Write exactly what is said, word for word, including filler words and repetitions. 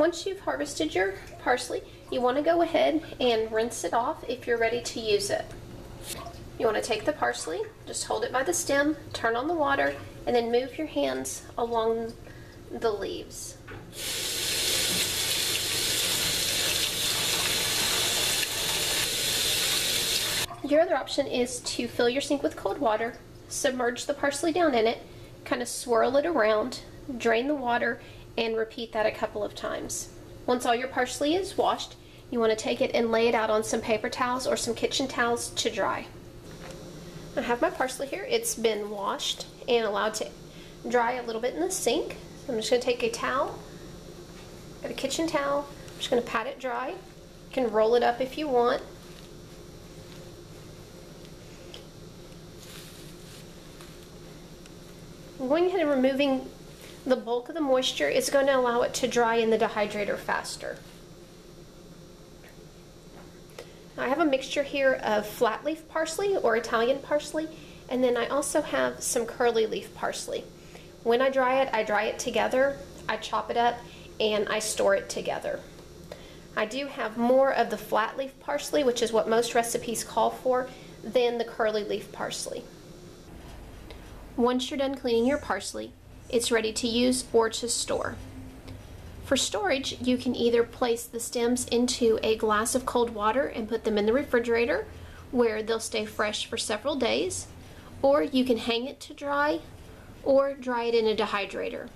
once you've harvested your parsley, you want to go ahead and rinse it off if you're ready to use it. You want to take the parsley, just hold it by the stem, turn on the water, and then move your hands along the leaves. Your other option is to fill your sink with cold water, submerge the parsley down in it, kind of swirl it around, drain the water, and repeat that a couple of times. Once all your parsley is washed, you want to take it and lay it out on some paper towels or some kitchen towels to dry. I have my parsley here. It's been washed and allowed to dry a little bit in the sink. I'm just going to take a towel, got a kitchen towel, I'm just going to pat it dry. You can roll it up if you want. Going ahead and removing the bulk of the moisture is going to allow it to dry in the dehydrator faster. I have a mixture here of flat leaf parsley or Italian parsley, and then I also have some curly leaf parsley. When I dry it, I dry it together, I chop it up, and I store it together. I do have more of the flat leaf parsley, which is what most recipes call for, than the curly leaf parsley. Once you're done cleaning your parsley, it's ready to use or to store. For storage, you can either place the stems into a glass of cold water and put them in the refrigerator where they'll stay fresh for several days, or you can hang it to dry or dry it in a dehydrator.